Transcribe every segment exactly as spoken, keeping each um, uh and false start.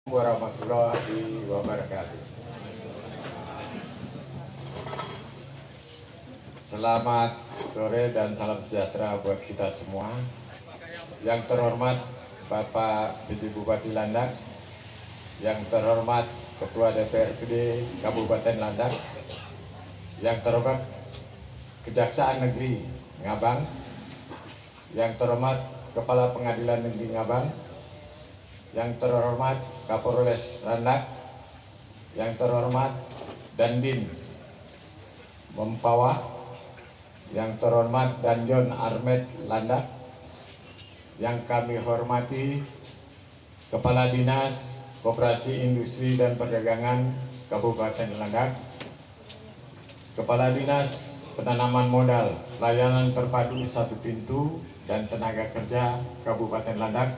Assalamualaikum warahmatullahi wabarakatuh. Selamat sore dan salam sejahtera buat kita semua. Yang terhormat Bapak Biji Bupati Landak, yang terhormat Ketua D P R D Kabupaten Landak, yang terhormat Kejaksaan Negeri Ngabang, yang terhormat Kepala Pengadilan Negeri Ngabang, yang terhormat Kapolres Landak, yang terhormat Dandin Mempawah, yang terhormat Danjon Armad Landak, yang kami hormati Kepala Dinas Koperasi Industri dan Perdagangan Kabupaten Landak, Kepala Dinas Penanaman Modal Layanan Terpadu Satu Pintu dan Tenaga Kerja Kabupaten Landak,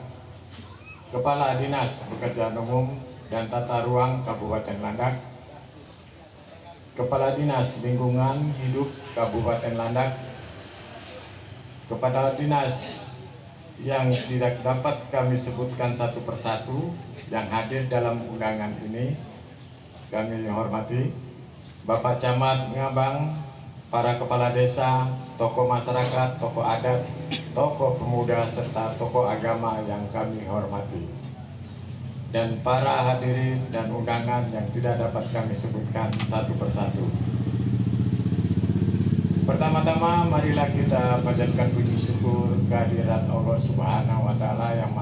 Kepala Dinas Pekerjaan Umum dan Tata Ruang Kabupaten Landak, Kepala Dinas Lingkungan Hidup Kabupaten Landak, Kepala Dinas yang tidak dapat kami sebutkan satu persatu yang hadir dalam undangan ini, kami hormati Bapak Camat Ngabang, para Kepala Desa, tokoh masyarakat, tokoh adat, tokoh pemuda, serta tokoh agama yang kami hormati, dan para hadirin dan undangan yang tidak dapat kami sebutkan satu persatu. Pertama-tama marilah kita panjatkan puji syukur kehadirat Allah Subhanahu wa Ta'ala yang